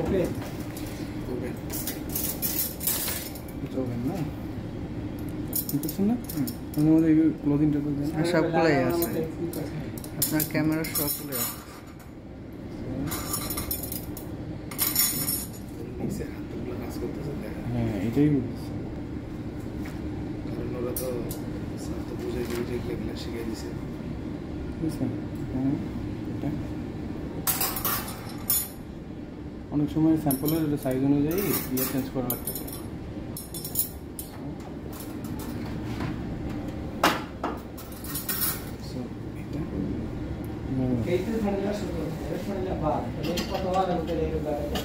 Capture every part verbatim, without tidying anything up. open. Open. It's open, no? Interesting, no? I know that you close into the... I shop play, yes. It's not camera shop play. Yeah, it is. I don't know that the... I don't know অনেক সময় স্যাম্পলের size অনুযায়ী ইয়া change করা লাগতে পারে so এটা এইটা ধরনের শুরু করতে রেশনলা বার এবং কতবার আমাদের এর ব্যাপারে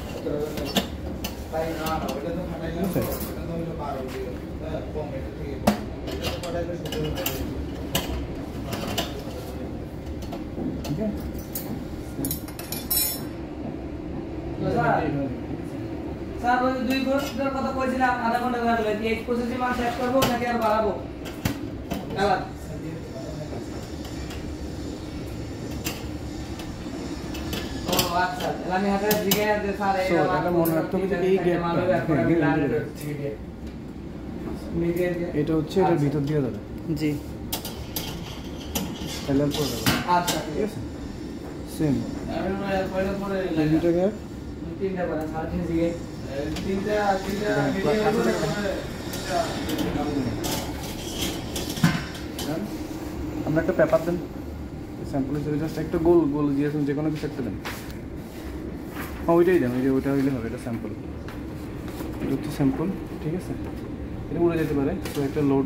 তাই না ওটা তো ফাটাই না ওটা তো হলো বার হবে হ্যাঁ কম এটা থেকে এটা ফাটাইলে শুরু হবে ঠিক আছে স্যার ওই দুই ঘন্টার কথা কইছিলাম আধা ঘন্টা ধরে লাগবে এই প্রসেসে মান সেট করব নাকি আর বাড়াবো আবার ও আচ্ছা আমি হাতে জিগা দে স্যার এটা মনে রাখতে হবে যে এই গেট এটা হচ্ছে এর ভিতর দিয়ে যাবে জি তাহলে পড়া আচ্ছা ঠিক আছে सेम আমি পড়া পড়া লাগিটা গেট তিনটা বড় সাড়ে দিয়ে তিনটা তিনটা ভিডিও করে আমরা একটা পেপার দেন স্যাম্পল হিসেবে জাস্ট একটা গোল গোল দিয়েছেন যে কোনো কিছু একটা দেন হ্যাঁ ওইটাই দেন ওইটা ওইটা হইলে হবে এটা স্যাম্পল এটা তো স্যাম্পল ঠিক আছে এটা উড়ে যেতে পারে তো একটা লোড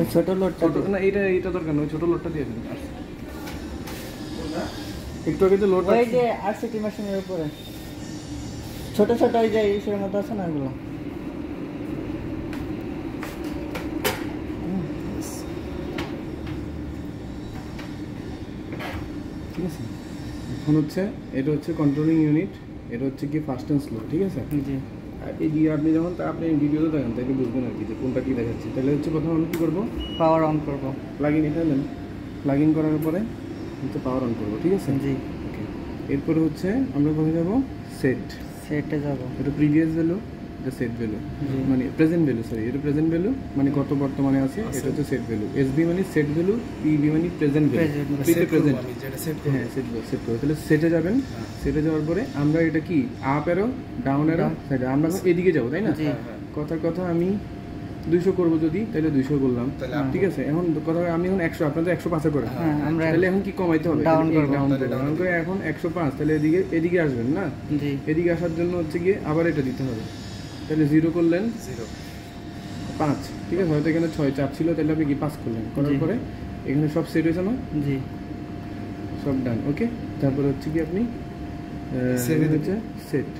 ওই ছোট লোডটা না এটা এটা দরকার না ওই ছোট লোডটা দিয়ে দেন একটু আগে যে লোড আছে ওই যে আরসিটি মেশিনের উপরে ছোট ছোট হই যায় এর মত আছে না এগুলো ঠিক আছে এখন হচ্ছে এটা হচ্ছে কন্ট্রোলিং ইউনিট এটা হচ্ছে কি ফাস্ট এন্ড স্লো ঠিক আছে জি আর এই যে আপনি যখন আপনি ভিডিওতে দেখেন তাহলে বুঝবেন আর কি যে কোনটা কি দেখাচ্ছে তাহলে হচ্ছে প্রথমে আমি কি করব পাওয়ার অন করব প্লাগ ইন এখানে প্লাগ ইন করার পরে তো পাওয়ার অন করব ঠিক আছে জি ওকে এরপর হচ্ছে আমরা কোথায় যাব সেট সেটে যাব এটা প্রিভিয়াস ভ্যালু এটা সেট ভ্যালু মানে প্রেজেন্ট ভ্যালু সরি এটা প্রেজেন্ট ভ্যালু মানে কত বর্তমানে আছে এটা হচ্ছে সেট ভ্যালু এসবি মানে সেট ভ্যালু পিবি মানে প্রেজেন্ট ভ্যালু প্রিতে প্রেজেন্ট যেটা সেট হ্যাঁ সেট সেট করতে তাহলে সেটে যাবেন সেটে যাওয়ার পরে আমরা এটা কি আপ এরো ডাউন এরো সেটা আমরা এদিকে যাব তাই না কথার কথা আমি দুইশো করব যদি তাহলে দুইশো করলাম তাহলে ঠিক আছে এখন কথা আমি এখন একশো আপনাদের একশো পাঁচ এ করে হ্যাঁ আমরা তাহলে এখন কি কমাইতে হবে ডাউন ডাউন ডাউন করে এখন একশো পাঁচ তাহলে এদিকে এদিকে আসবেন না জি এদিকে আসার জন্য হচ্ছে কি আবার এটা দিতে হবে তাহলে জিরো করলেন জিরো পাঁচ ঠিক আছে হয়তো এখানে ছয় চাপ ছিল তাহলে আপনি কি পাঁচ করলেন করার পরে এখানে সব সেট হয়েছে না জি সব ডান ওকে তারপর হচ্ছে কি আপনি সেট হচ্ছে সেট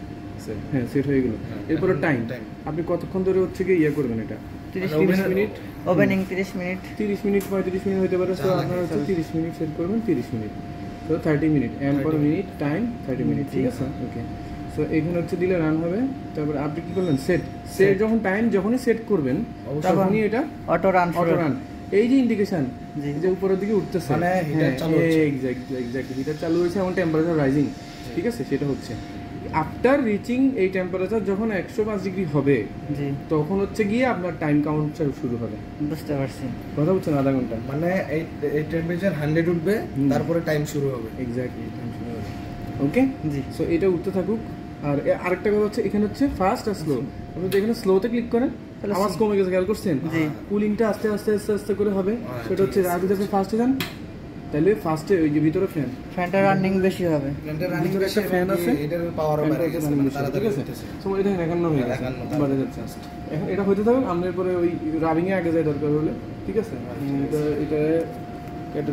হ্যাঁ সেট হয়ে গেল এরপর টাইম আপনি কতক্ষণ ধরে হচ্ছে কি ইয়া করবেন এটা ত্রিশ মিনিট ওপেনিং ত্রিশ মিনিট ত্রিশ মিনিট পঁয়ত্রিশ মিনিট হতে পারে তো আপনারা ত্রিশ মিনিট সেট করবেন ত্রিশ মিনিট তো ত্রিশ minute M per minute time ত্রিশ মিনিট ঠিক আছে ওকে সো এগুলো হচ্ছে দিলে রান হবে তারপর আপনি কি করবেন সেট সেট যখন টাইম যখনই সেট করবেন তখনই এটা অটো রান অটো রান এই যে ইন্ডিকেশন যে উপরের দিকে উঠতেছে মানে হিটার চালু হচ্ছে এক্স্যাক্টলি এক্স্যাক্টলি হিটার চালু হয়েছে এবং টেম্পারেচার রাইজিং ঠিক আছে সেটা হচ্ছে আফটার রিচিং এই টেম্পারেচার যখন একশো পাঁচ ডিগ্রি হবে জি তখন হচ্ছে গিয়ে আপনার টাইম কাউন্ট শুরু হবে বুঝতে পারছেন কথা বুঝছেন আধা ঘন্টা মানে এই এই টেম্পারেচার একশো উঠবে তারপরে টাইম শুরু হবে এক্স্যাক্টলি টাইম শুরু হবে ওকে জি সো এটা উঠতে থাকুক আর আরেকটা কথা হচ্ছে এখানে হচ্ছে ফাস্ট আর স্লো আপনি যদি এখানে স্লো তে ক্লিক করেন তাহলে আওয়াজ কমে গেছে খেয়াল করছেন জি কুলিংটা আস্তে আস্তে আস্তে আস্তে করে হবে সেটা হচ্ছে আপনি যদি ফাস্টে যান তাহলে ফার্স্টে ওই যে ভিতরে ফ্যান ফ্যানটা রানিং বেশি হবে ফ্যানটা রানিং করে একটা ফ্যান আছে এটার পাওয়ার অফ হয়ে গেছে তাড়াতাড়ি হচ্ছে সময় দেখেন একান্ন হয়ে গেছে বাড়ে যাচ্ছে এখন এটা হইতে থাকুক আমরা পরে ওই রাবিং এ আগে যাই দরকার হলে ঠিক আছে এটা এটা এটা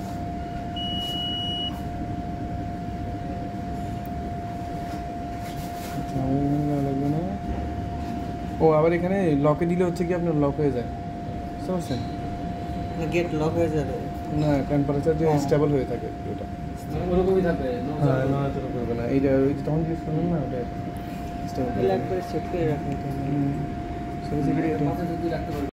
ও আবার এখানে লকে দিলে হচ্ছে কি আপনার লক হয়ে যায় বুঝছেন না গেট লক হয়ে যাবে না টেম্পারেচার যে স্টেবল হয়ে থাকে এটা ওরকমই থাকে না না এরকম হবে না এইটা তখন যে শুনুন না ওটা স্টেবল লাগবে সেট করে রাখতে হবে সো যদি এটা পাঁচ যদি রাখতে